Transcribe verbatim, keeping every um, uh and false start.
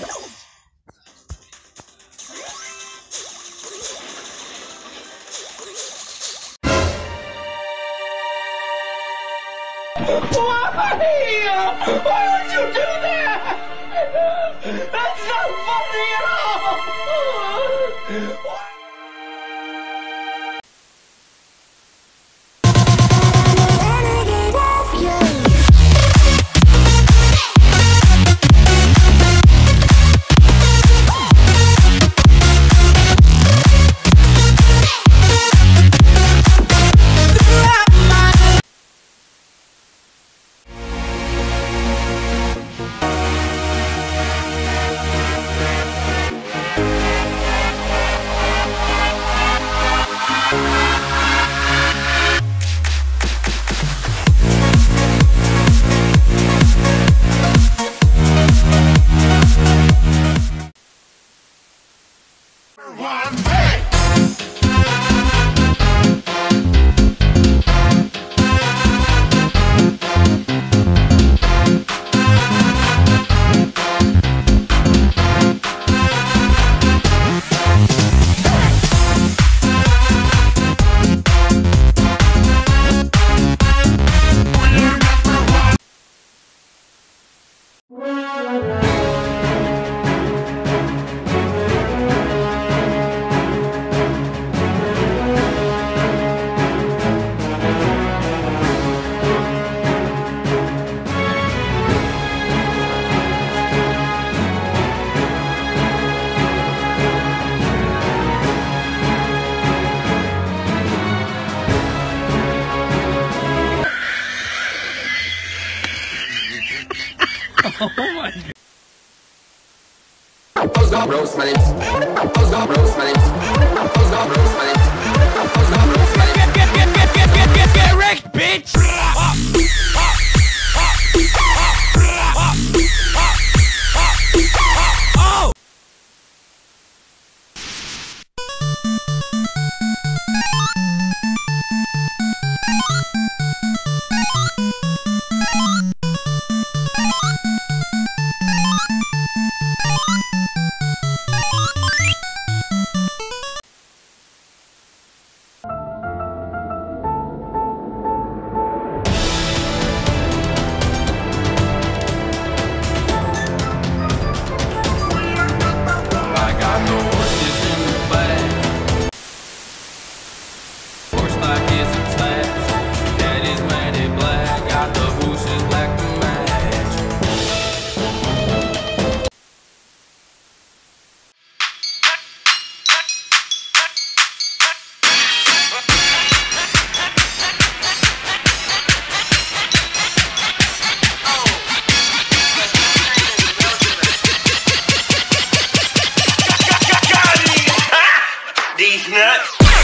Why would you do that? That's not funny at all! Why? Oh my God. Those are rose money. Those are rose money. Those are rose money. Those are rose money. Get, get, get, get, get, get, get, get wrecked, bitch. Oh. These nuts.